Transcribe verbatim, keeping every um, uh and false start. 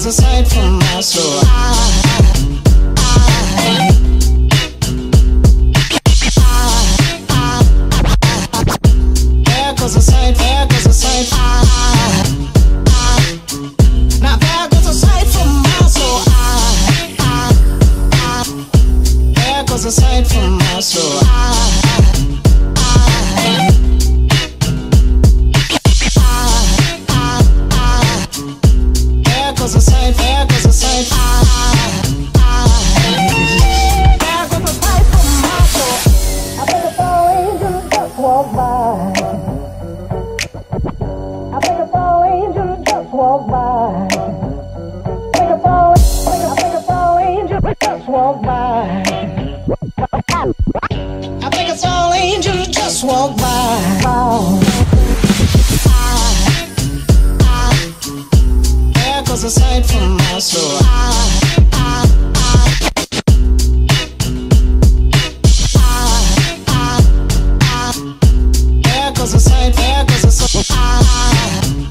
Aside from my soul, I, I, I, I, there goes a sight, there goes a sight, I, I, now there goes a sight from my soul, I, I, I, there goes a sight from my soul, I. There goes a sight, there goes a sight.